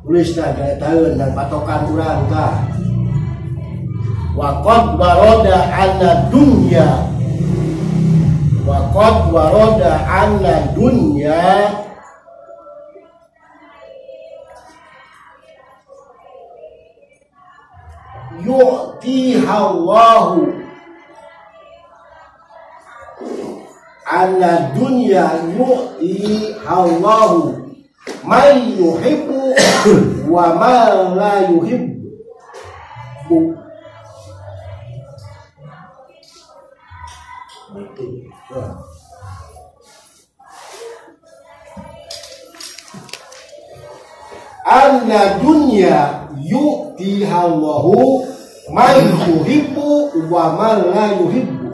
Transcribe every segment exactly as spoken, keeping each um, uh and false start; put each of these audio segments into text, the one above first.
Ulis nah gaya tahun dan patokan urang tah. Waqad waroda anna dunya, Waqad waroda anna dunya yu'tiha Allahu, anna dunya yu'tiha Allahu man yuhibbu wa man la yuhibbu. Anna dunya yu'tiha Allahu man yuhibbu wa man la yuhibbu.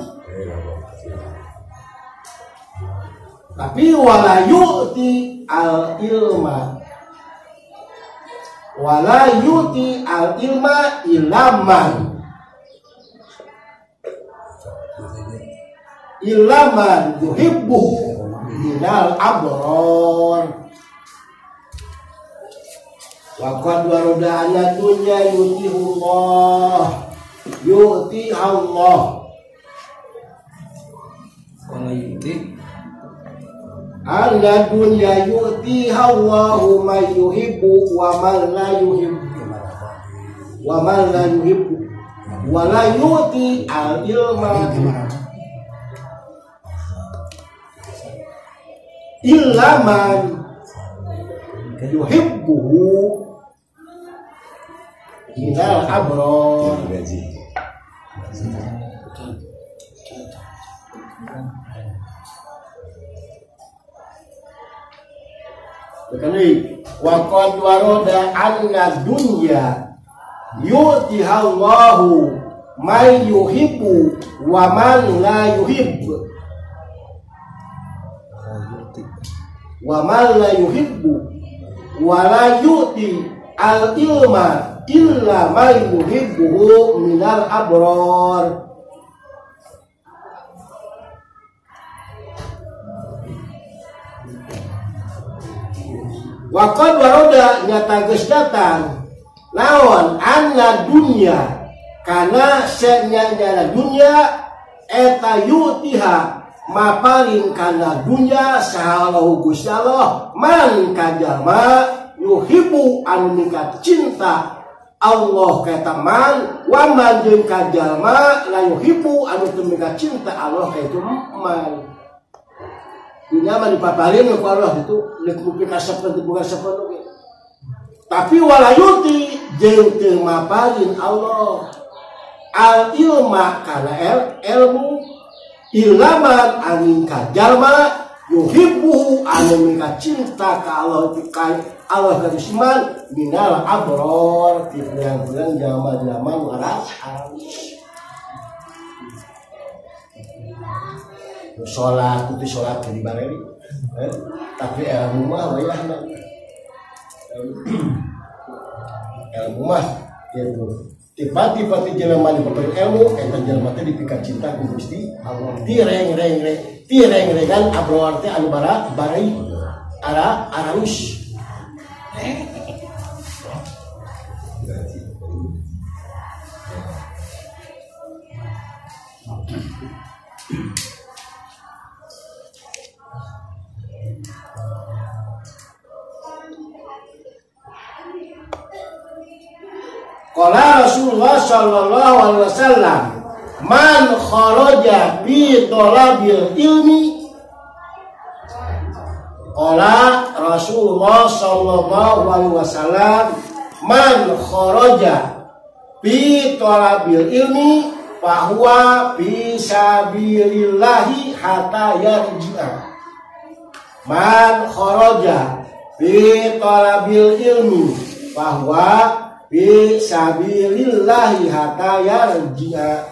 Tapi wala yu'ti al-ilma, wala yu'ti al-ilma ilaman, ilaman yuhibbu minal abrar. Waqad waroda ala dunya yutihullah, yuti Allah, wala yuti ala dunya yuti Allahu man yuhibbu wa man la yuhibbu wa man la yuhibbu wa la yuti al ilma ilaman yuhibbuhu minal abrar. Berkali waqad waroda anna dunya yu'tihallahu man yuhibbu wa man la yuhibbu wa man la yuhibbu wa la yu'ti al-ilma illa ma yuhibbuhu minal abrar. Waqad waroda nyata geus datang lawan anna dunya kana senyanya dunya eta yutiha ma paling kana dunya sahalahu Gusti Allah man kajalma yuhibu anu mingkat cinta Allah ka man wa man jeung kajalma la yuhibu anu mingkat cinta Allah ka itu man. Dunya mah dipapalin ku Allah itu lek rupi kasapeut bukan sapeut oge. Tapi wala yuti jeung teu mapalin Allah al ilma kana el, ilmu ilaman aningka jalma yuhibbuhu aningka cinta ka Allah tikai Allah karisman minal abror tiang-tiang jalma-jalma waras alus sholat itu sholat jadi bareng eh? Tapi ilmu mah wayah ilmu mah gitu. Tiba-tiba di jelema dipeperi ilmu, eta jelema teh dipikir cinta ku Gusti Allah. Tireng-reng-reng, tireng-rengan abroar teh anu bara bari ara araus. Qala Rasulullah sallallahu alaihi wasallam man kharaja bi talabil ilmi. Qala Rasulullah sallallahu alaihi wasallam man kharaja bi talabil ilmi fa huwa fi sabilillahi hatta yarji'a. Man kharaja bi talabil ilmi fa huwa bi sabilillahi hatta yarji'a.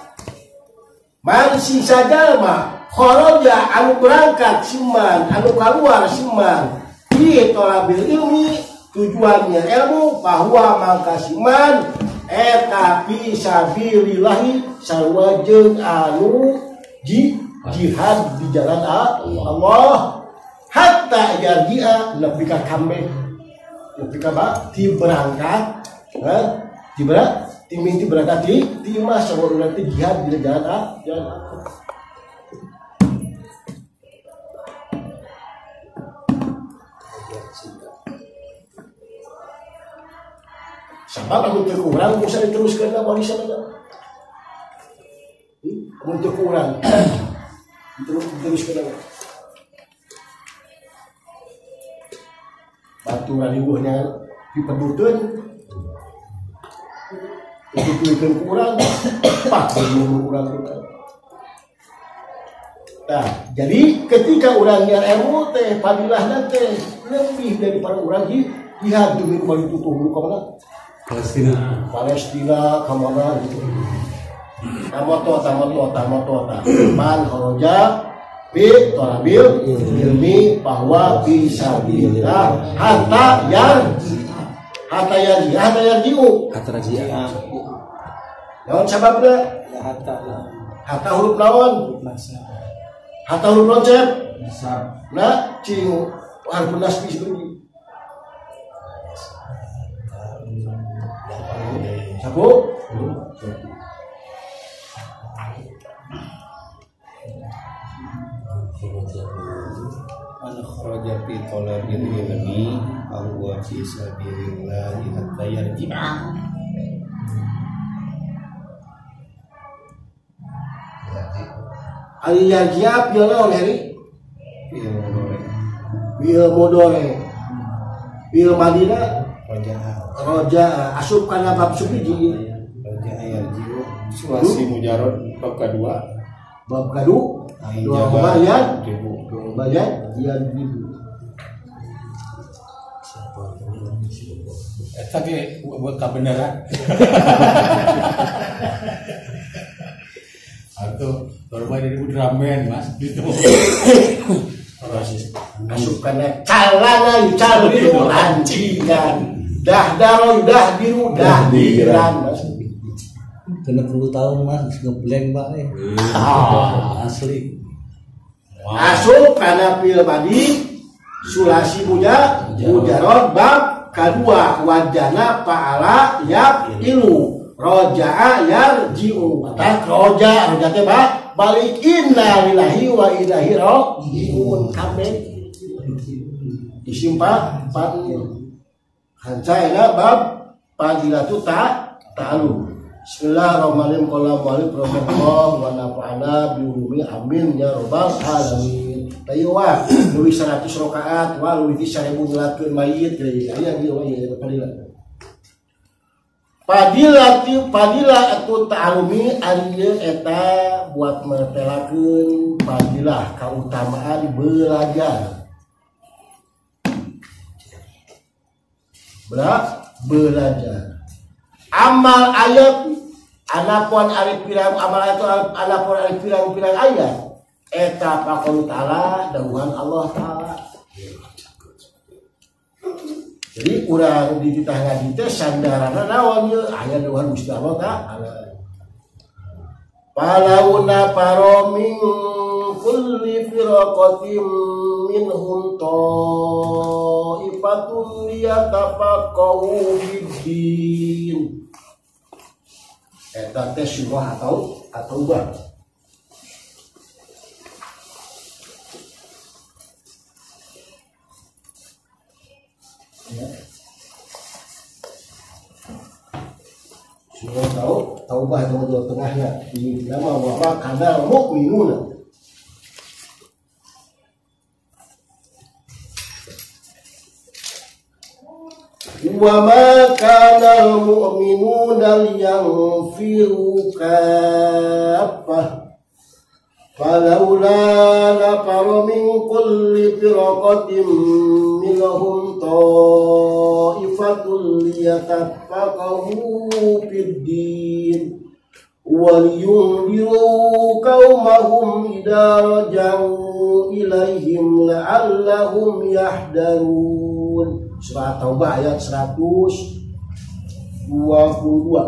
Man sisa jalma kharaja anu berangkat siman anu keluar siman bi talabil ilmi tujuannya ilmu bahwa mangka siman eta bi sabilillahi sarwa jeung anu jihad di jalan Allah hatta yarji'a lebih ka kambeh ketika bak ti berangkat eh ti berat ti minti berangkat ti ti masuk urat ti jihad di jalan ah jalan sebab aku terkurang usah diteruskan lah bagi sana mun terkurang terus diteruskan lah batu raliwuhnya dipedutun untuk duitkan kurang pak kurang kurang nah jadi ketika orang yang ilmu teh padilah nanti lebih daripada orang di lihat demi kembali tutup muka mana Palestina Palestina kemana gitu tamatota tamatota tamatota man horoja bi torabil ilmi bahwa bisa bila hatta yang hatta yang hatta yang diu hatta rajia lawan sababna hatta hatta huruf lawan hatta huruf loncep bisa nah ciu huruf nasbi itu sabu Al-Khurajah fi tolabil ilmi bahwa fi sabilillah hatta yarji'a. Al-yarji'a piye lawan hari? Piye modore? Piye modore? Piye madina? Roja asub kana bab subiji. Roja yarji'u suwasi mujarad bab kedua. Bab kedua dua bayar, dua bayar, dia ribu. Tapi buat kebenaran. Atau berubah jadi budramen mas. Gitu. Masukkannya calana cal biru lancingan, dah daroi dah biru dah diran. Kena puluh tahun mas ngeblank pak eh ah. Asli wow. Masuk karena pil badi sulasi punya mujarot bab kedua wajana paala yap ilu roja'a yar jiu tak roja roja teh pak balik inna lillahi wa ilahi rojiun kabeh disimpan pan hancaina bab padilatu ta ta'alu Bismillahirrahmanirrahim. Qolawallahu rabbana wa nafa'ana bi ummi amin ya rabbal alamin. Tayuwa luwih seratus rakaat wa luwih seribu ngelakeun mayit deui aya di padila. Padila ti padila atu ta'alumi ari eta buat mertelakeun padilah kautamaan belajar. Bela belajar. Amal ayat anapun alif pirang amal itu anapun alif pirang pirang ayat eta pakon taala dawuhan Allah taala. Jadi urang di titah ngaji teh sandarana naon ieu aya dawuhan Gusti Allah taala. Palauna paroming kulli firaqatim minhum ta'ifatun liyatafaqahu bid-din. Eta teh surah atau At-Taubah. Ya. Surah tahu Taubah itu dua tengahnya di nama wa kana mu'minuna. Wa ma kana al-mu'minuna liyanfiru kaffah falawla nafara min kulli firqatin minhum ta'ifatun liyatafaqqahu fid-din wa liyunziru qaumahum idza raja'u ilaihim la'allahum yahdarun. Surah Taubah ayat seratus dua puluh dua.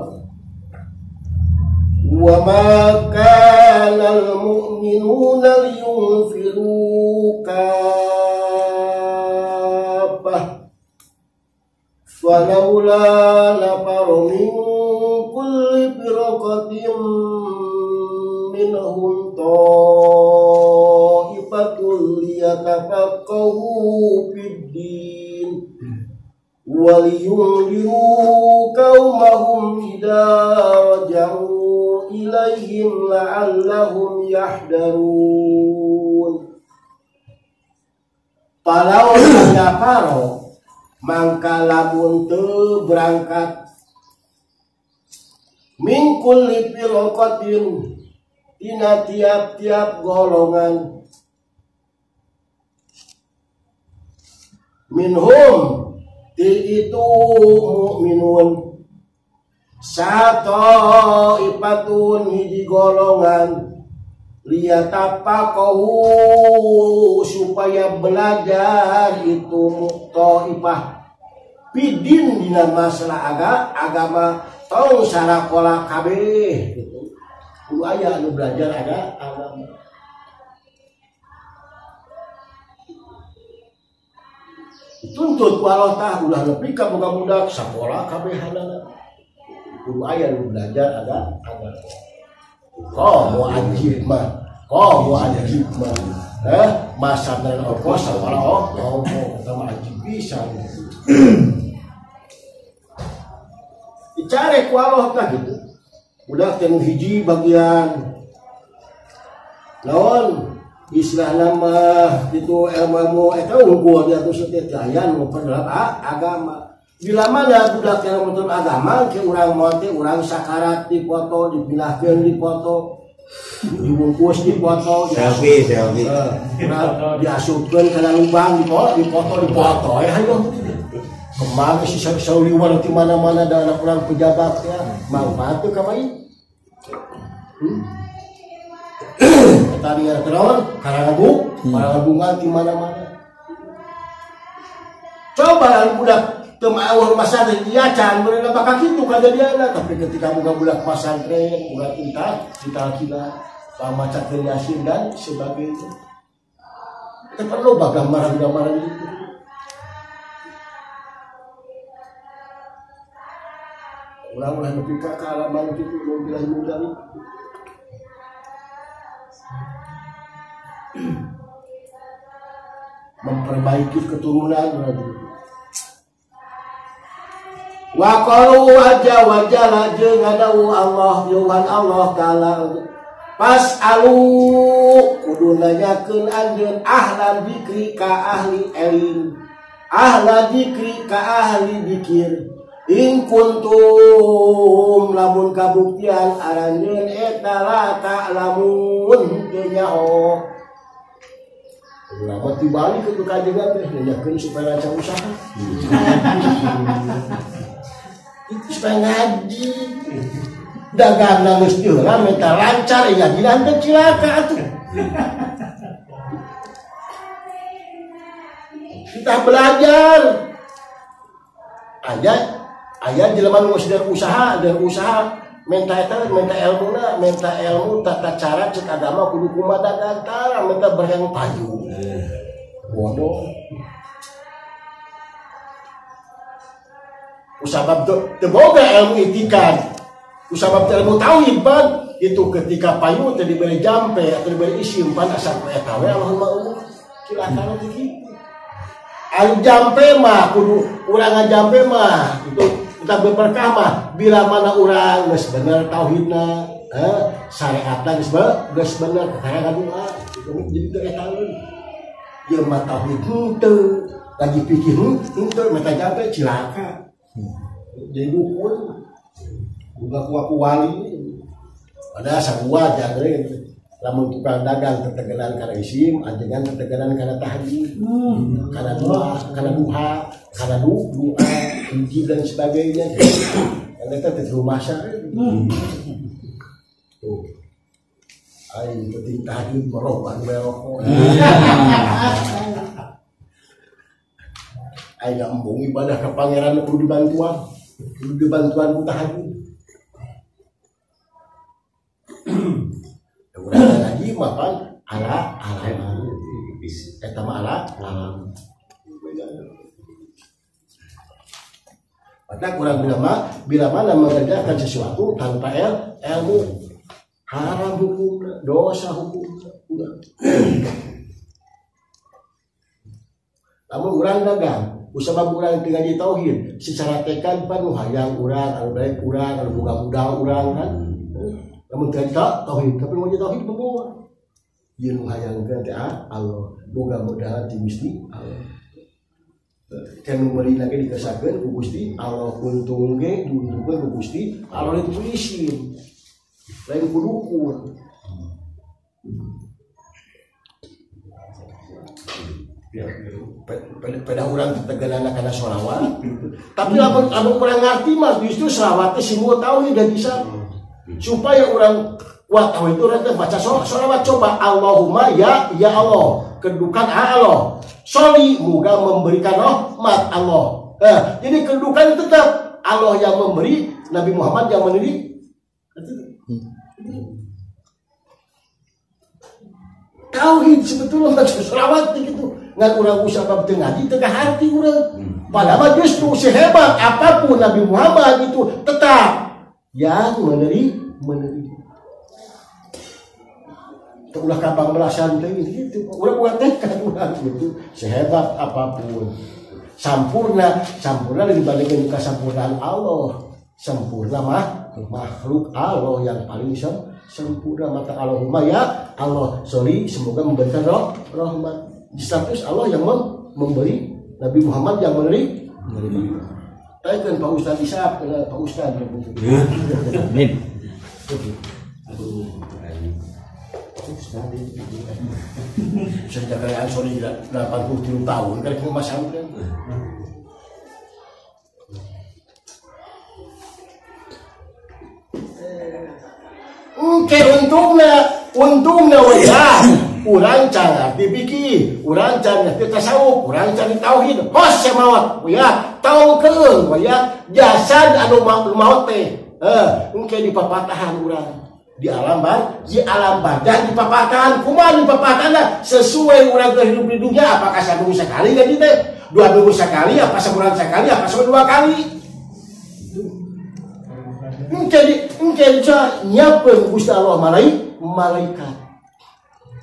Wa ma kana al-mu'minuna liyunfiru kaffah فلولا نفر من كل فرقة منهم طائفة ليتفقهوا في الدين ولينذروا قومهم إذا رجعوا إليهم لعلهم يحذرون. Falaula nafaru, mangka lamun teu berangkat, min kulli firqatin, tina tiap-tiap golongan, minhum ti itu mukminun, satu ibatun hiji golongan, liyatafaqahu supaya belajar itu muktaifah pidin dina masalah agama agama tong sarakola kabeh gitu. Kudu aya anu belajar ada agama. Tuntut ku Allah tah ulah nepi ka budak-budak sakola kabehanana. Kudu aya anu belajar ada agama. Kamu anjir mah, kamu anjir mah, eh masa dan orkos sama orang ngomong sama anjir bisa. Dicari ku Allah tah gitu, udah temu hiji bagian. Naon istilah nama itu ilmu eta unggul dia tuh setiap jalan memperdalam agama. Bila mana budak yang menuntut agama, ke orang mati, orang sakarat dipoto, dipindahkan dipoto, dibungkus dipoto, selfie, selfie, diasupkan ke lubang dipoto, dipoto, dipoto, ya ayo, kemana sih sauliwan di mana-mana dan orang pejabatnya, mau bantu kami? Tadi ada teror, karangabu, karangabungan di mana-mana. Coba budak temawar masantren dia can mereka bakal gitu kejadiannya, tapi ketika budak-budak masantren budak pintar kita kita sama cakil yasin dan sebagainya itu perlu bagaimana-bagaimana itu ulang-ulang lebih ke kealaman itu belum bilang muda memperbaiki keturunan berarti. Wa qalu wajah wajah lajeng adau Allah yuhan Allah ta'ala pas alu kudu nanyakeun anjeun ahlan dzikri ka ahli ilm ahla dzikri ka ahli dzikir in kuntum lamun kabuktian aranjeun eta la ta'lamun teu nyao lamun tibali kudu kajengan teh nanyakeun supaya lancar usaha. Itu supaya ngaji dagang nangis diulang minta lancar ya dilanda cilaka tuh. Kita belajar aja aja jeleman nangis dari usaha dari usaha minta itu minta ilmu na minta ilmu tata cara cek agama kudu kumada data minta berhang payu bodoh. Usabab teboga ilmu itikad, usabab ilmu tauhid bad itu ketika payu tadi beli jampe atau beli isim pan asal etawe Allahumma Allah silakan begitu. Al jampe mah kudu urang jampe mah itu kita berkah mah bila mana urang geus bener tauhidna, eh syariatna geus geus bener kaya doa itu jadi teu etawe. Ieu mah tauhid henteu lagi pikir henteu meta jampe cilaka. Jadi dukun buka kuaku wali ada sebuah jangkrik namun tukang dagang tertegenan karena isim ajengan tertegenan karena tahajud hmm. karena doa karena duha karena du doa kunci dan sebagainya yang kita terjun masyarakat tuh ayo penting tahajud merobah merokok ayo ngambung ibadah ke pangeran perlu dibantuan perlu dibantuan mutahajud kemudian lagi mapan ala ala etama ala alam Maka kurang bilama, bila mana mengerjakan sesuatu tanpa el, ilmu, haram hukumnya, dosa hukumnya. Namun kurang dagang, usama kurang tinggal ditauhid, secara tekan penuh hayang kurang, anu baik kurang, anu buka-buka kurang kan. Namun tidak tauhid, tapi mau ditauhid membawa. Yang hayangkan teh Allah, boga-boga di Gusti Allah. Jangan memberi lagi dikesakan ku Gusti Allah untung ge diuntungkeun ku Gusti Allah ditulisin lain ku dukun ya pada urang tetegelana kana sholawat tapi lamun anu kurang ngarti mah justru sholawat teh simul tauhid dan bisa supaya urang kuat tauhid urang teh baca sholawat coba Allahumma ya ya Allah kedukan Allah soli moga memberikan rahmat Allah. Eh, jadi kedudukan tetap Allah yang memberi, Nabi Muhammad yang mendidik. Tauhid sebetulnya macam selawat gitu. Ngan urang usah tengah di tengah hati urang. Padahal justru sehebat apapun Nabi Muhammad itu tetap yang mendidik mendidik. Ulah kampang belasan teh gitu. Ulah buat nekat ulah gitu. Sehebat apapun, sempurna, sempurna dibandingkan kesempurnaan Allah. Sempurna mah makhluk Allah yang paling sempurna. Maka Allahumma ya Allah, sorry semoga memberikan roh, rahmat. Di status Allah yang memberi, Nabi Muhammad yang memberi. Tapi kan Pak Ustaz Isa, Pak Ustaz. Amin. Sejak kalian sorry delapan puluh tiga tahun kan cuma sampai oke untungnya untungnya wajah urang cangar dipikir urang cangar tasawuf urang cangar tauhid hos semawat wajah tahu keun wajah jasad anu maut teh oke di papatahan urang di alam bar, di alam badan dipapahkan, kumaha dipapahkan sesuai urang hidup di dunia apakah satu sekali jadi teh, dua minggu sekali, apa sebulan sekali, apa sebulan dua kali. Jadi, jadi nyapeun Gusti Allah malaikat.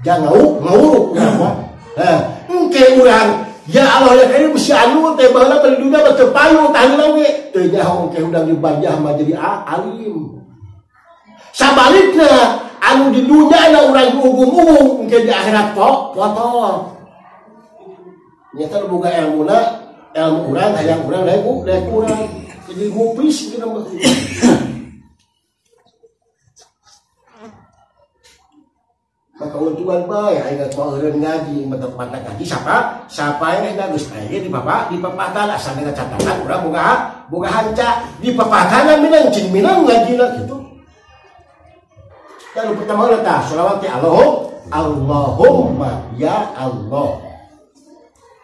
Jangan nguruk urang. Heh, engke urang ya Allah ya kali mesti anu teh baheula di dunia bertepayu tahilau ge. Teu nyaho engke urang dibanjah mah jadi alim. Sabaliknya, anu di dunia ada orang diugum-ugum mungkin di akhirat kok kotor. Nyata buka ilmu lah, ilmu kurang, hayang kurang, lain kurang, jadi mupis kita mesti. Maka untungan baik, ingat mau orang ngaji, mata-mata ngaji siapa? Siapa yang ada gus aja di bapak, di pepatah asal dengan catatan orang buka, buka hanca di pepatah namanya jin bilang ngaji lah gitu. Kalau pertama letak sholawat ya Allahum, Allahumma ya Allah.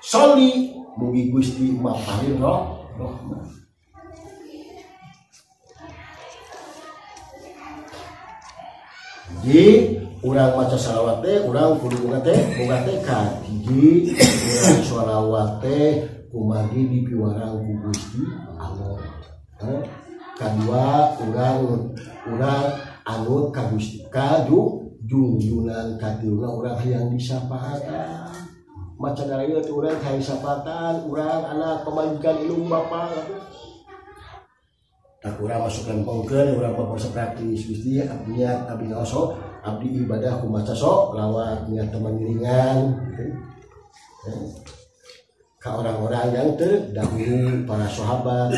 Soli mugi Gusti maparin roh rahmat. Jadi urang maca sholawat teh urang kudu boga teh boga teh ka hiji urang sholawat teh kumagi dipiwarang ku Gusti Allah. Eh, kadua urang urang anut kagusti kadu junjunan katiuna urang hayang disapaatan maca darieu teh urang hayang sapatan urang anak pamajikan ilmu bapa tak urang masukkan pongkeun urang pamorsa praktis Gusti abdiat abdi ngaso abdi ibadah kumaca sok lawat niat teman ngiringan ka orang-orang yang terdahulu para sahabat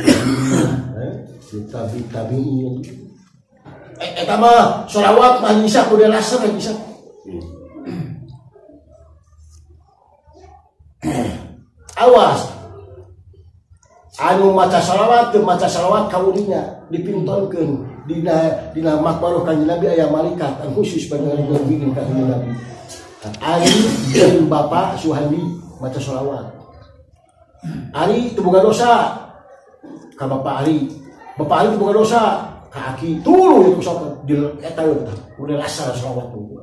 kita tabiin eh tambah sholawat manisah kudu laser bisa. Awas. Anu maca sholawat, teu maca sholawat kaulinya dipintonkeun dina dina makbaruh Kanjeng Nabi aya malaikat khusus panjenengan ngagungkeun ka Kanjeng Nabi. Ari jeung Bapak Suhandi maca sholawat. Ari teu boga dosa. Ka Bapak Ari. Bapak Ari teu boga dosa. Kaki turun itu sobat di etalu udah rasa sholawat tuh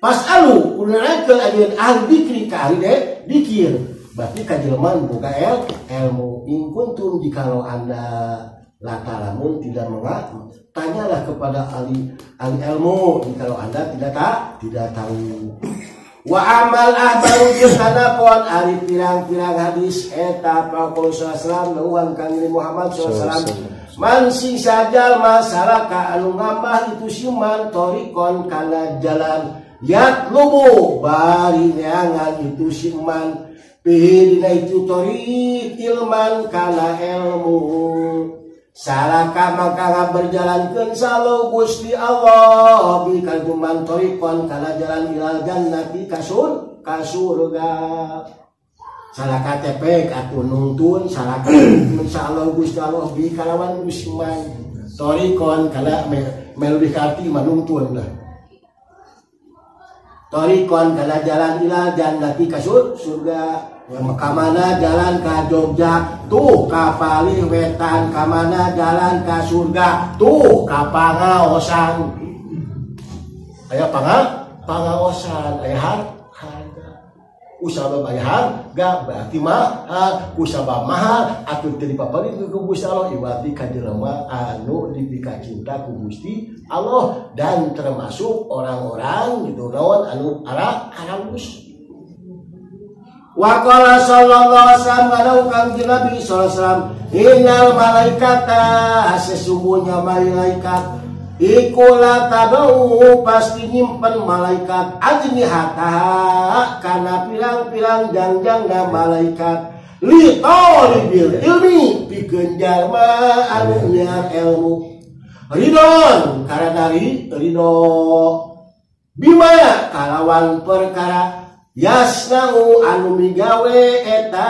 pas alu udah naik ke ajen ahli dikir kali deh dikir berarti kajelman buka el ilmu ingkuntum jikalau anda latalamun tidak mengaku, tanyalah kepada ahli ahli ilmu jikalau anda tidak tak tidak tahu. Wa amal ahbaru yusanapon ari pirang-pirang hadis eta Rasulullah sallallahu alaihi wasallam nuan kangjeng Muhammad sallallahu alaihi wasallam man sing sajal masyarakat anu ngambah itu siman torikon kana jalan yatlubu bari neangan itu siman pihi dina itu torik ilman kana ilmu salaka maka ngaberjalankeun salu Gusti Allah bi kaguman torikon kana jalan ilal jannati kasun ka surga salaka tepek atuh nuntun salaka insyaallah Gusti Allah bi kalawan musliman torikon kana melodi hati manuntun lah torikon kala jalan ilal jannati kasur surga ya, kamana jalan ka Jogja tuh kapali wetan kamana jalan ka surga tuh kapangaosan aya panga pangaosan aya harga usaba bayar harga berarti mahal usaba mahal atuh teu dipapalin ku Gusti Allah iwati ka jelema anu dipika cinta ku Gusti Allah dan termasuk orang-orang gitu lawan anu arah arabus. Wa qala sallallahu alaihi wasallam kadau kangjeng Nabi sallallahu alaihi wasallam innal malaikata sesungguhnya malaikat ikulah tadau pasti nyimpen malaikat ajnihataha kana pirang-pirang jangjangna malaikat li talibil ilmi pikeun jalma anu nyar ilmu ridon karena ri rido bima kalawan perkara yasnau anu migawe eta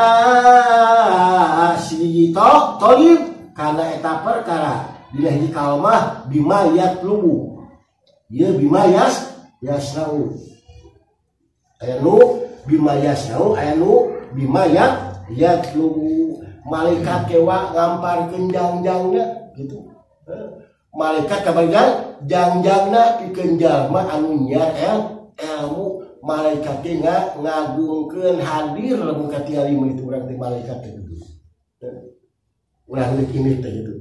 si tok tolib karena eta perkara dina hiji kalmah bima yat lubu ieu bima yas yasnau aya nu bima yasnau aya nu bima yat yat lubu malaikat kewa ngamparkeun jangjangna gitu malaikat kabagian jangjangna pikeun jalma anu nyiar ilmu malaikat teh ngagungkeun hadir lamun ka tiap lima itu urang teh malaikat teh gitu urang teh kieu teh gitu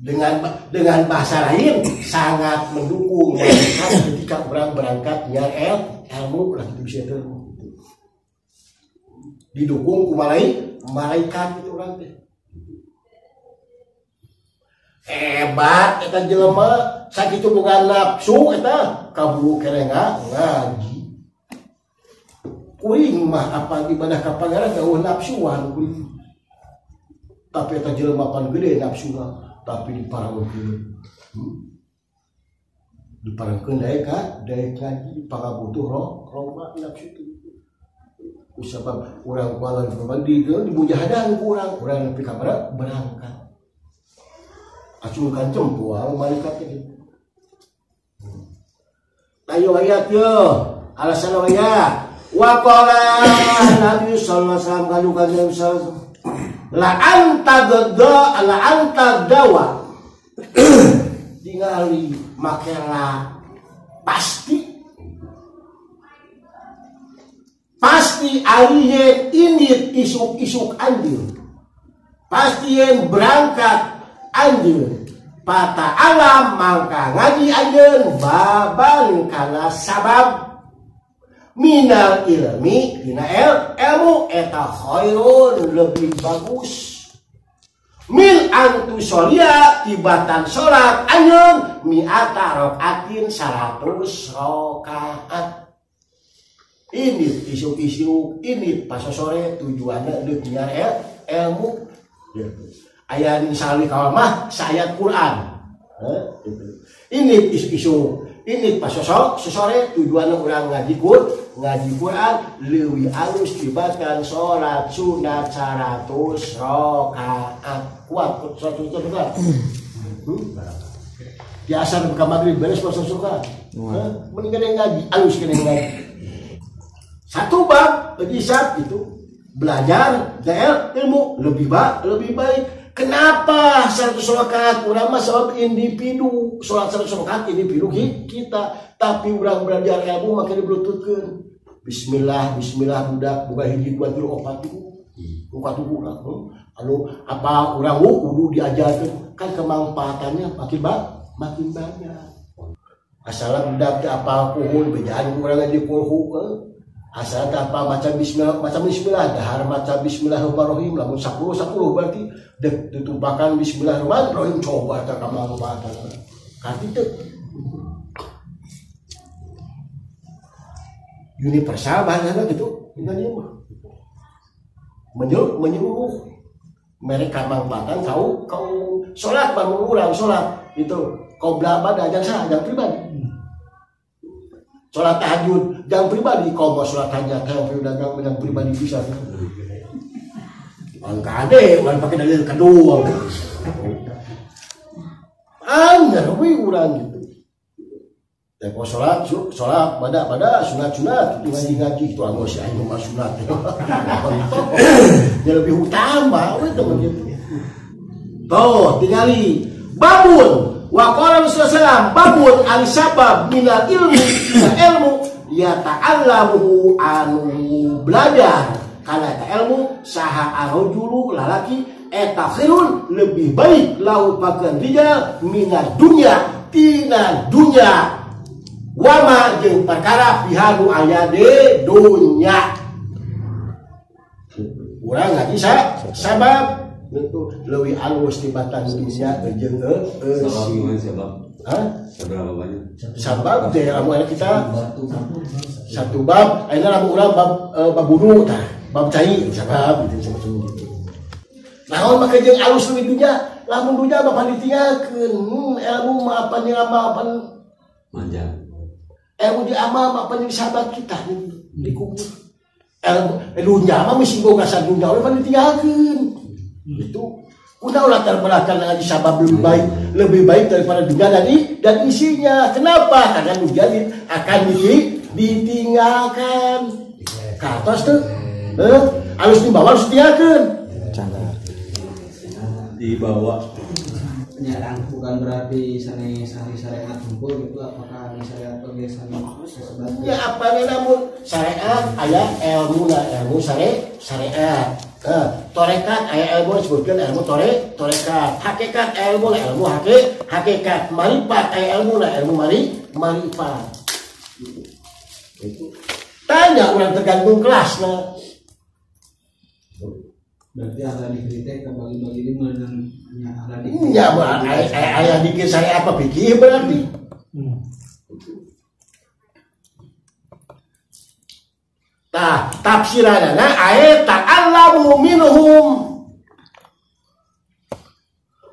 dengan dengan bahasa lain sangat mendukung malaikat ketika urang berangkat nyiar ilmu urang teh bisa teh didukung ku malaikat itu orang teh hebat eta jelema sakitu bukan nafsu eta kaburu kerenga ngaji kuring mah apa ibadah ka pangeran geuh nafsuan kuring tapi eta jelema pan gede nafsuna tapi diparangkeun hmm? diparangkeun daek ka daek ngaji pangabutuh roh roba nafsu itu usabab orang kualan berbandi itu dibujahadang kurang orang lebih kamera berangkat acungkan jempol malaikat itu ayo ayat yo alasan ayat wa qala nabi sallallahu alaihi wasallam kadu kadu la anta gadda la anta dawa tingali makela pasti pasti alien ini isuk-isuk anjir pasti yang berangkat anjir patah alam mangka ngaji anjir baban karena sabab minal ilmi dina ilmu eta khairun lebih bagus min antu sholia tibatan sholat anjir mi'ata rokatin seratus rokaat ini isu-isu ini pas sore tujuannya dunia ilmu ayat misalnya kalau mah sayat Quran ini isu-isu ini pas sore tujuannya orang ngaji Quran ngaji Quran leuwih alus dibatkan sholat sunat seratus rokaat kuat seratus rokaat di asar buka maghrib beres pas rokaat mending kena ngaji alus kena ngaji satu bab, bagi saat itu belajar, jail, ilmu lebih baik, lebih baik Kenapa seratus rakaat? Ulama sebab individu, sholat seratus rakaat individu kita. Tapi urang belajar ilmu maka diblututkeun. Bismillah, bismillah budak boga hiji dua tilu opat tubuh. Opat tubuh lah. Lalu apa urang wudu diajarkeun kan kemanfaatannya makin makin banyak. Asal budak teh apa kuhul bejaan urang di kuhul. Asal apa macam bismillah, macam bismillah dahar macam bismillahirrahmanirrahim lamun sepuluh sepuluh berarti ditumpahkan bismillahirrahmanirrahim coba tak kemanfaatan. Kaditu universal bahasanya gitu, ini mah menyeluruh, menyeluruh mereka manfaatkan kau kau sholat bangun urang sholat itu kau belaba dan sah yang pribadi sholat tahajud yang pribadi kau mau sholat hajat yang pribadi yang pribadi bisa angkade bukan pakai dalil kedua anggar wih urang gitu. Depo sholat, sholat, pada pada sunat-sunat, ngaji-ngaji itu anggosnya itu mas sunat. Dia lebih utama, itu begitu. Tuh, tinggali babun wa qala Rasulullah babun al-sabab minal ilmu ilmu ya ta'allamu anu belajar karena ilmu saha arujulu lalaki eta khairun lebih baik lahu pakan rijal minad dunya tina dunya wama jeung perkara pihanu aya di dunya. Urang ngaji sabab itu leuwih alus tibatan dunya jeung eusi. Hah? Sabab banyak. Sabab teh lamun kita satu bab, ayeuna lamun urang bab bab bunuh tah, bab cai sabab itu satu. Lamun make jeung alus leuwih dunya, lamun dunya bapak ditinggalkeun, ilmu mah apa nyala apa manja. Ilmu di amal apa yang sahabat kita di kubur. Dunia mah mesti boga sadunya oleh pan ditinggalkeun. Itu kuda ulah terbelakang dengan sabab lebih baik, lebih baik daripada dunia dan dan isinya. Kenapa? Karena dunia akan ditinggalkan. Ke atas tuh. Heh, alus dibawa harus ditinggalkeun. Dibawa nyarang bukan berarti seni seni syariat hukum itu apakah misalnya pergeseran sebagainya ya apa namun syariat ayat ilmu lah ilmu syari syariat eh torekat ayat ilmu disebutkan ilmu tore torekat hakikat ilmu lah ilmu hakik hakikat marifat ayat ilmu lah ilmu mari marifat tanya orang tergantung kelas lah. Berarti ala dikritik kebagi-bagi ini menangnya ala dikritik. Ya, ala dikritik saya apa pikir berarti. Nah, tafsirannya ayat ta'allamu minhum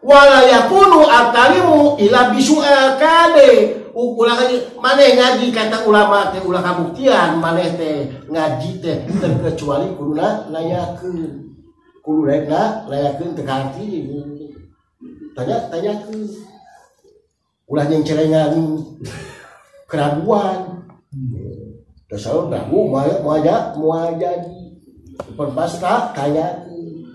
wala yakunu atalimu ila bisu'al kade. Ulah maneh ngaji kata ulama teh ulah kabuktian maneh teh ngaji teh terkecuali kuruna layakeun. Kudu rekna layakeun teu karti tanya tanyakeun ulah jeung cerengan keraguan da saur ragu moal moal moal jadi perpasta tanyakeun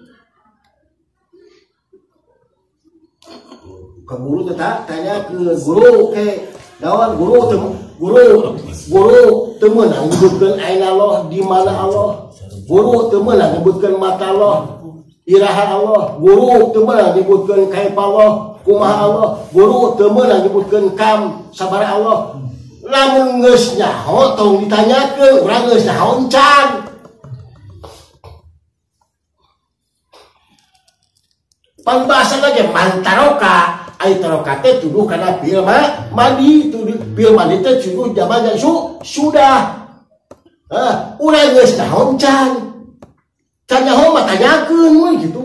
ka guru teh tanyakeun guru ke lawan guru teh guru guru teu meunang nyebutkeun aina Allah di mana Allah guru teu meunang nyebutkeun mata Allah iraha Allah, guru teu meunang nyebutkeun kaifa Allah, kumaha Allah, guru teu meunang nyebutkeun kam sabaraha Allah. Lamun geus nyaho tong ditanyakeun, urang geus nyaho encan. Pambahasana ge mantaroka, ai taroka teh tuduh kana fiil madi, tuduh fiil madi teh tuduh jamak yang su, sudah. Hah, urang geus nyaho encan. Tanyaho mah tanyakeun mun kitu.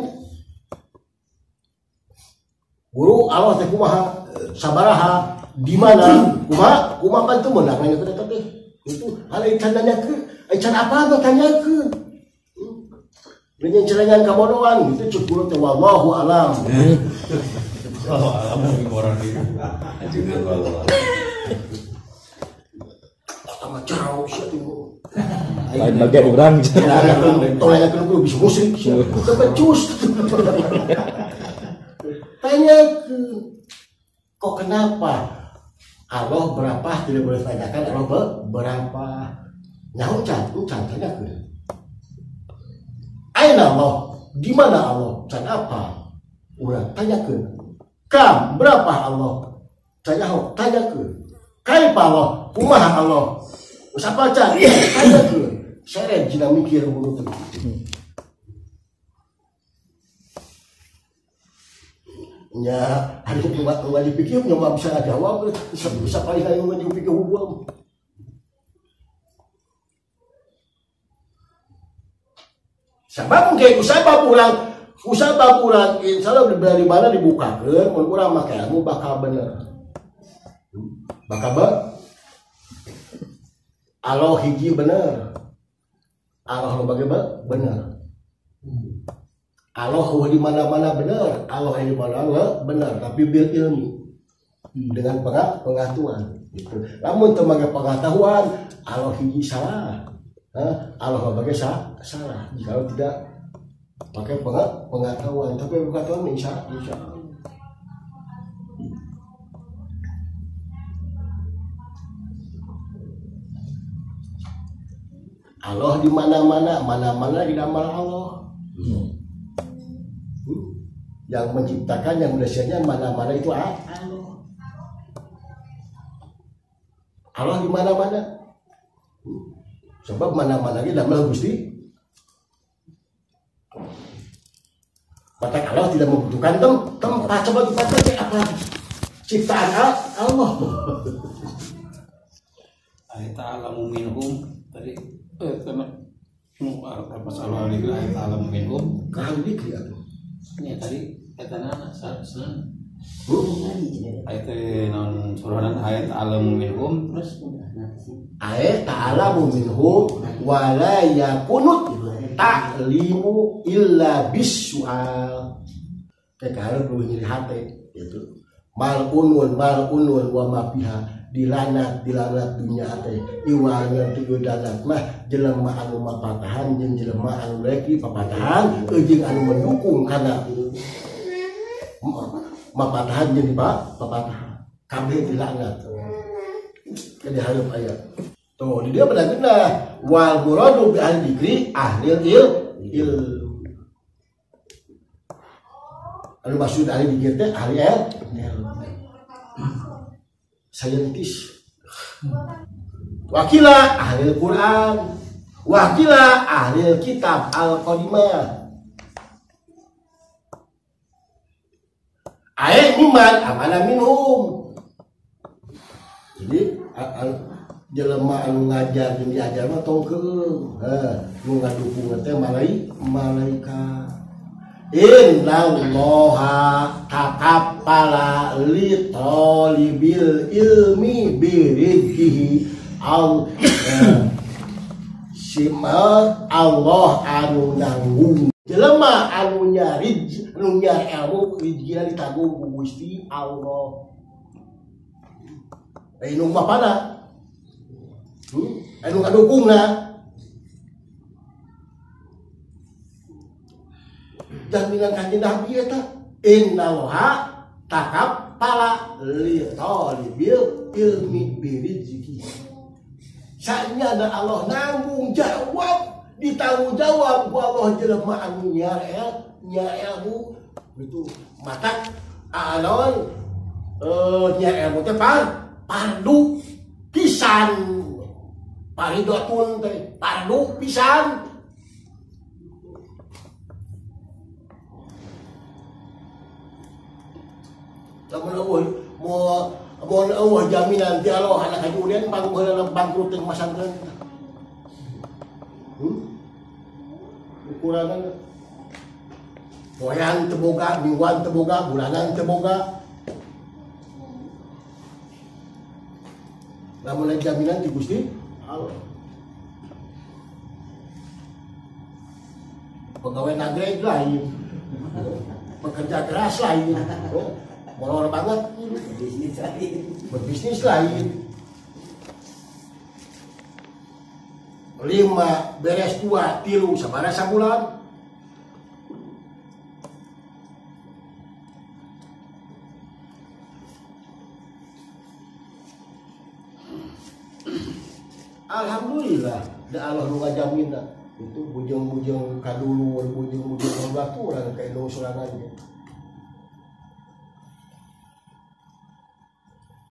Guru Allah teh kumaha? Sabaraha? Di mana? Kumaha? Kumaha pan teu meunang nya teh teh. Itu hal eta tanyakeun, can apa teh tanyakeun. Dengan celengan kabodohan gitu cukup teh wallahu alam. Wallahu alam orang ieu. Ajeun wallahu. Sama carau satu. Lain bagian orang tolanya kena guru bisa musik. Kebecus. ditanyakan, kok kenapa Allah berapa tidak boleh tanyakan Allah berapa. Nyahu can, can tanyakan. Aina Allah, di mana Allah? Can apa? Ulah tanyakan. Kam berapa Allah? Canyahu tanyakan. Kaipa Allah, kumaha Allah? Siapa can? Tanyakan. Saya tidak mikir menurut itu. Ya, hari itu nggak nggak dipikir, nggak bisa jawab, bisa bisa paling kayak nggak dipikir hukum. Siapa mungkin usapa pulang, usapa pulang, insya Allah dari mana dibuka ke, mau kurang makai kamu bakal bener, bakal ber, Allah hiji bener, Allah lo bagaimana bener. Allah di mana-mana benar, Allah di mana-mana benar, tapi bil ilmu dengan pengetahuan. Gitu. Namun sebagai pengetahuan, Allah hiji salah, Allah sebagai salah. Kalau tidak pakai pengetahuan, tapi pengetahuan insya Allah. Allah di mana-mana, mana-mana di nama Allah. Hmm. Yang menciptakan, yang mendasarnya mana-mana itu Allah. Allah di mana-mana. Sebab mana-mana ini dalam Gusti. Mata Allah tidak membutuhkan tem tempat. Coba kita cari apa ciptaan Allah. Ayat ta'alamu minhum tadi eh teman apa salah lagi ayat ta'alamu minhum kan dikit ya tadi kata anak salah ayat non suranan ayat ta'alamu minhum terus ayat ta'alamu minhum wala yakunut ta'limu illa bisual kekal perlu nyeri hati itu mal unun mal unun wa ma biha dilanat dilanat dunia teh iwanya tujuh danat mah jelema anu mapatahan jeung jelema anu reki papatahan jeung anu mendukung kana mapatahan jeung pak papatahan kabeh dilanat jadi hareup aya tuh di dia bedakeunah wal muradu bi ahli dzikri ahli il il anu maksud ahli dzikir teh ahli saintis wakilah ahli Al-Quran wakilah ahli kitab Al-Qadimah ayat iman amana minhum jadi jelema anu ngajar jeung diajar mah tongkeung ha nu ngadukung teh malaika Innallaha taqabbala li talibil ilmi biridhihi al simal Allah anu nanggung jelema anu nyarij anu nyari ilmu rijina ditanggung ku Gusti Allah lain mah pana hmm anu kadukungna jaminan kanjeng Nabi eta innallaha taqabbala li talibil ilmi birizki. Saatnya ada Allah nanggung jawab, ditanggung jawab ku Allah jelema anu nyarel, nyarelmu itu mata alon eh nyarelmu teh par pardu pisan. Paridotun teh pardu pisan. Lamun eueuh mau mun eueuh jaminan ti Allah anak kajulian panggeuleun bangkrut teh masangkeun. Hmm? Ukuranna poean teu boga, mingguan teu boga, bulanan teu boga. Lamun aya jaminan ti Gusti Allah. Pegawai negeri lain. Pekerja keras lain. Molor banget berbisnis lain berbisnis lain lima beres dua tilu sabara sabulan da Allah nu ngajamina itu bujang-bujang kadulur, bujang-bujang baturan ka Indonesia.